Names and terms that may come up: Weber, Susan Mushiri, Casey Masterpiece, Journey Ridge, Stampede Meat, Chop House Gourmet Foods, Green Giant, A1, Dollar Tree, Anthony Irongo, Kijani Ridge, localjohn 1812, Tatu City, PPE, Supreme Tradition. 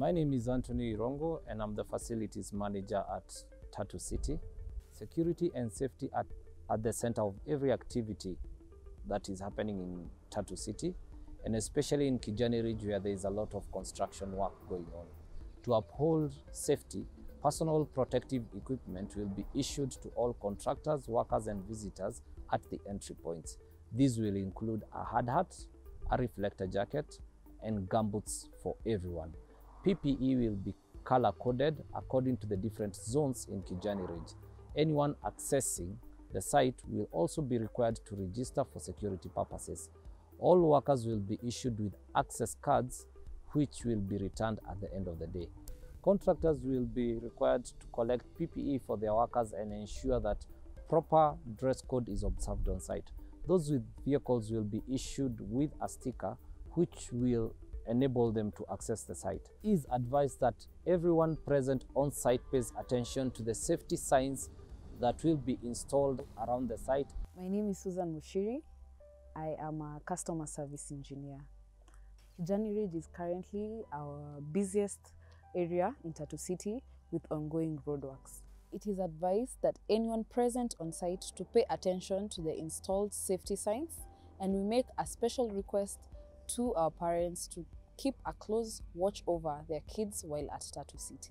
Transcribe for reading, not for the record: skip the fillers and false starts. My name is Anthony Irongo and I'm the facilities manager at Tatu City. Security and safety are at the center of every activity that is happening in Tatu City, and especially in Kijani Ridge, where there is a lot of construction work going on. To uphold safety, personal protective equipment will be issued to all contractors, workers and visitors at the entry points. These will include a hard hat, a reflector jacket and gumboots for everyone. PPE will be color-coded according to the different zones in Kijani Ridge. Anyone accessing the site will also be required to register for security purposes. All workers will be issued with access cards, which will be returned at the end of the day. Contractors will be required to collect PPE for their workers and ensure that proper dress code is observed on site. Those with vehicles will be issued with a sticker, which will enable them to access the site. It is advised that everyone present on site pays attention to the safety signs that will be installed around the site. My name is Susan Mushiri. I am a customer service engineer. Journey Ridge is currently our busiest area in Tatu City with ongoing roadworks. It is advised that anyone present on site to pay attention to the installed safety signs, and we make a special request to our parents to keep a close watch over their kids while at Tatu City.